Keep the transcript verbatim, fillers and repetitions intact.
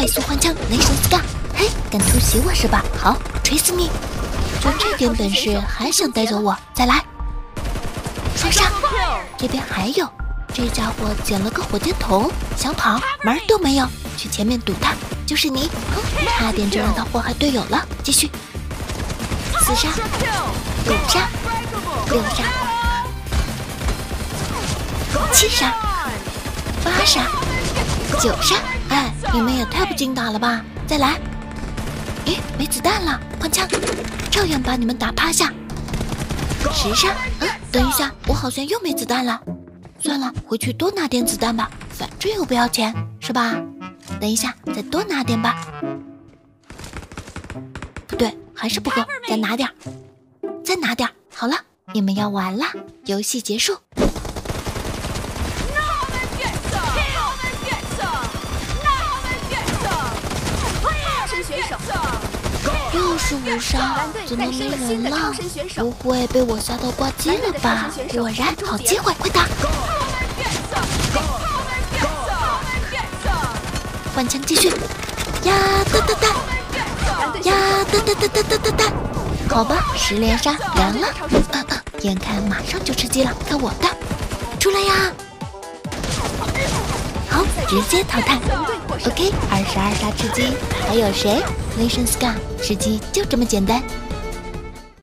快速换枪，雷神 Scar， 嘿，敢突袭我是吧？好，锤死你！就这点本事还想带走我？再来，双杀！这边还有，这家伙捡了个火箭筒，想跑门都没有。去前面堵他，就是你！差点就让他祸害队友了。继续，四杀，五杀，六杀，七杀，八杀，九杀。 哎，你们也太不经打了吧！再来，咦，没子弹了，换枪，照样把你们打趴下。十杀，嗯，等一下，我好像又没子弹了。算了，回去多拿点子弹吧，反正又不要钱，是吧？等一下，再多拿点吧。不对，还是不够，再拿点，再拿点。好了，你们要完了，游戏结束。 又是五杀，怎么没人了？不会被我吓到挂机了吧？果然好机会，快打！换枪继续！呀哒哒哒！呀哒哒哒哒哒哒哒！好吧，十连杀凉了。嗯嗯，眼看马上就吃鸡了，看我的！出来呀！好，直接淘汰。 OK， 二十二杀吃鸡，还有谁？雷神 Scar 吃鸡就这么简单。